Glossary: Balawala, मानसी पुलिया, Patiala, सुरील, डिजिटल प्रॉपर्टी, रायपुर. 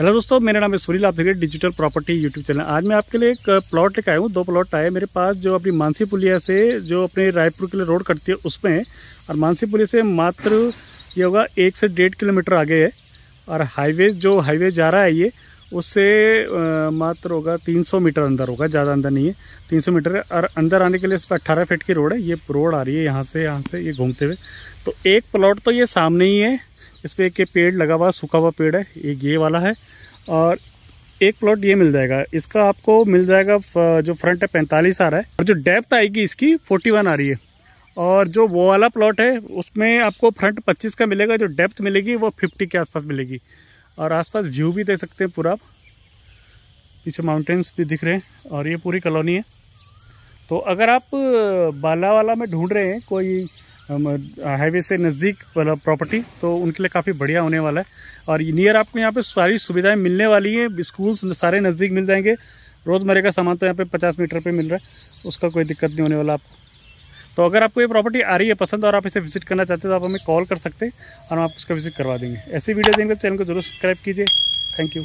Hello दोस्तों, मेरा नाम है सुरील। आप देख रहे हैं डिजिटल प्रॉपर्टी यूट्यूब चैनल। आज मैं आपके लिए एक प्लॉट लेकर आया हूँ। दो प्लॉट आए मेरे पास, जो अपनी मानसी पुलिया से जो अपने रायपुर के लिए रोड करती है उसमें है, और मानसी पुलिया से मात्र ये होगा 1 से 1.5 किलोमीटर आगे है। और हाईवे जो हाईवे जा रहा है ये उससे मात्र होगा 300 मीटर अंदर होगा, ज़्यादा अंदर नहीं है, 300 मीटर है। और अंदर आने के लिए इस पर 18 फीट की रोड है। ये रोड आ रही है यहाँ से ये घूमते हुए। तो एक प्लॉट तो ये सामने ही है, इस पर एक पेड़ लगा हुआ, सूखा हुआ पेड़ है, एक ये वाला है। और एक प्लॉट ये मिल जाएगा, इसका आपको मिल जाएगा, जो फ्रंट है 45 आ रहा है और जो डेप्थ आएगी इसकी 41 आ रही है। और जो वो वाला प्लॉट है उसमें आपको फ्रंट 25 का मिलेगा, जो डेप्थ मिलेगी वो 50 के आसपास मिलेगी। और आसपास व्यू भी दे सकते हैं पूरा, पीछे माउंटेन्स भी दिख रहे हैं। और ये पूरी कॉलोनी है। तो अगर आप बालावाला में ढूंढ रहे हैं कोई हाईवे से नज़दीक वाला प्रॉपर्टी, तो उनके लिए काफ़ी बढ़िया होने वाला है। और नियर आपको यहाँ पे सारी सुविधाएं मिलने वाली हैं, स्कूल्स सारे नज़दीक मिल जाएंगे, रोज़मर्रा का सामान तो यहाँ पे 50 मीटर पे मिल रहा है, उसका कोई दिक्कत नहीं होने वाला आपको। तो अगर आपको ये प्रॉपर्टी आ रही है पसंद और आप इसे विजिट करना चाहते हैं तो आप हमें कॉल कर सकते हैं और हम आपको उसका विजिट करवा देंगे। ऐसी वीडियो देंगे तो चैनल को जरूर सब्सक्राइब कीजिए। Thank you.